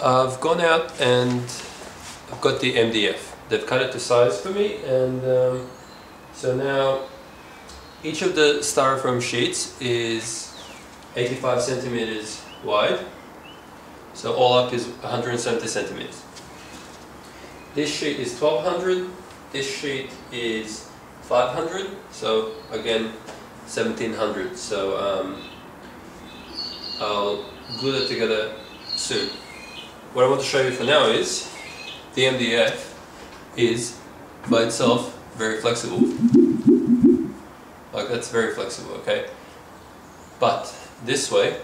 I've gone out and I've got the MDF. They've cut it to size for me, and so now each of the styrofoam sheets is 85 centimeters wide, so all up is 170 centimeters. This sheet is 1200, this sheet is 500, so again 1700. So I'll glue that together soon. What I want to show you for now is the MDF is by itself very flexible. Like, that's very flexible, okay? But this way,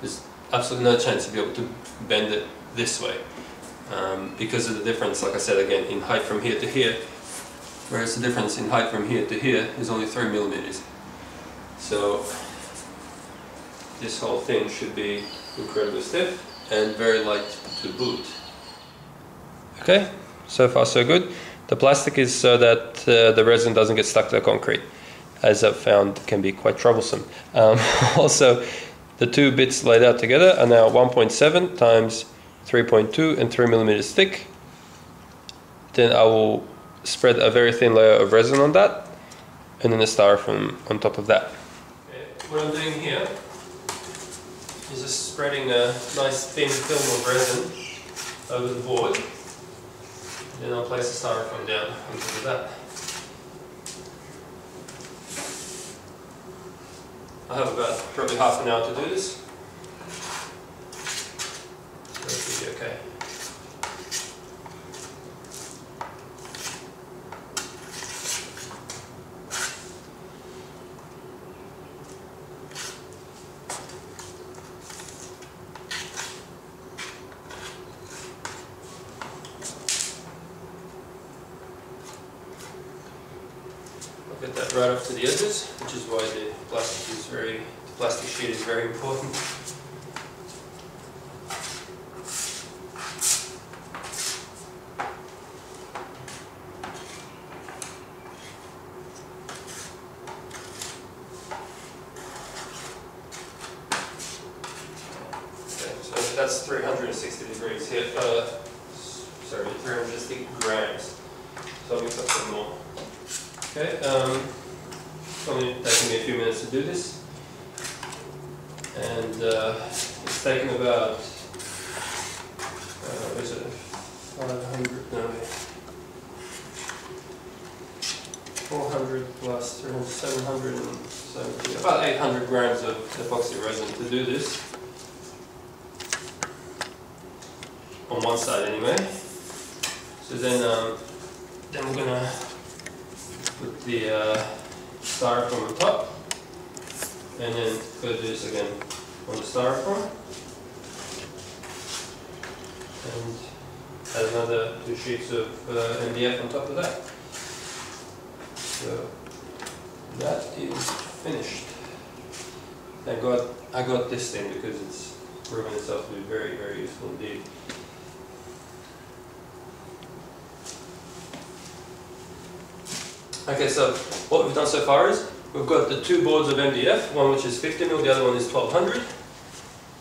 there's absolutely no chance to be able to bend it this way because of the difference, like I said again, in height from here to here, whereas the difference in height from here to here is only 3 millimeters. So this whole thing should be incredibly stiff and very light to boot. Okay, so far so good. The plastic is so that the resin doesn't get stuck to the concrete, as I've found can be quite troublesome. Also, the two bits laid out together are now 1.7 times 3.2 and 3 millimeters thick. Then I will spread a very thin layer of resin on that, and then a styrofoam on top of that. Okay, what I'm doing here is just spreading a nice thin film of resin over the board, then I'll place the styrofoam down on top of that. I have about probably half an hour to do this, so it should be okay. Get that right off to the edges, which is why the plastic sheet is very important. Okay, so that's 360 degrees here. Sorry, 360 grams. So I'll mix up some more. Okay, it's only taking me a few minutes to do this, and it's taken about, what is it, 500, no, 400 plus 300, 770, about 800 grams of epoxy resin to do this, on one side anyway. So then we're going to put the styrofoam on top, and then go do this again on the styrofoam, and add another two sheets of MDF on top of that. So that is finished. Thank God I got this thing, because it's proven itself to be very, very useful indeed. Okay, so what we've done so far is we've got the two boards of MDF, one which is 50 mil, the other one is 1200.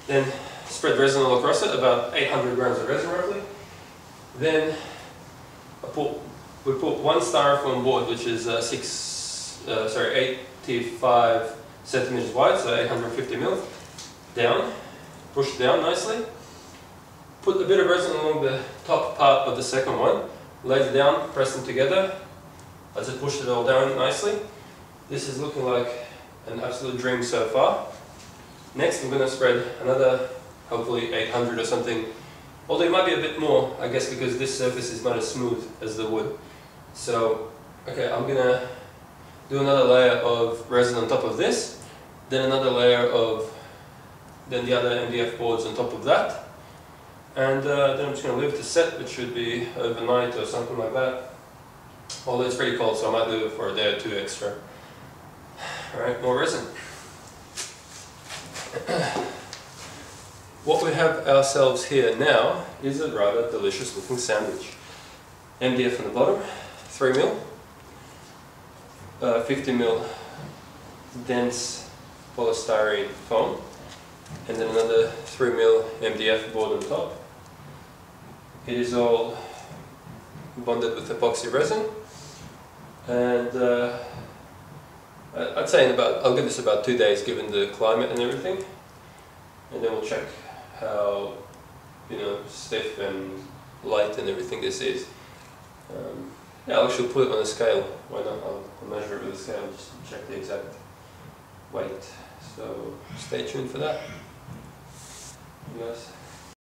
Then spread resin all across it, about 800 grams of resin roughly. Then we put one styrofoam board, which is 85 centimeters wide, so 850 mil, down, push down nicely. Put a bit of resin along the top part of the second one, lay it down, press them together. I just pushed it all down nicely. This is looking like an absolute dream so far. Next, I'm going to spread another, hopefully 800 or something. Although it might be a bit more, I guess, because this surface is not as smooth as the wood. So, okay, I'm going to do another layer of resin on top of this, then another layer of, then the other MDF boards on top of that. And then I'm just going to leave it to set, which should be overnight or something like that. Although it's pretty cold, so I might leave it for a day or two extra. Alright, more resin. What we have ourselves here now is a rather delicious looking sandwich. MDF on the bottom, 3 mil, 50 mil dense polystyrene foam, and then another 3 mil MDF board on top, It is all bonded with epoxy resin, and I'd say I'll give this about 2 days given the climate and everything, and then we'll check how stiff and light and everything this is. Yeah, I'll actually put it on a scale. Why not? I'll measure it with a scale just to check the exact weight. So stay tuned for that. You guys.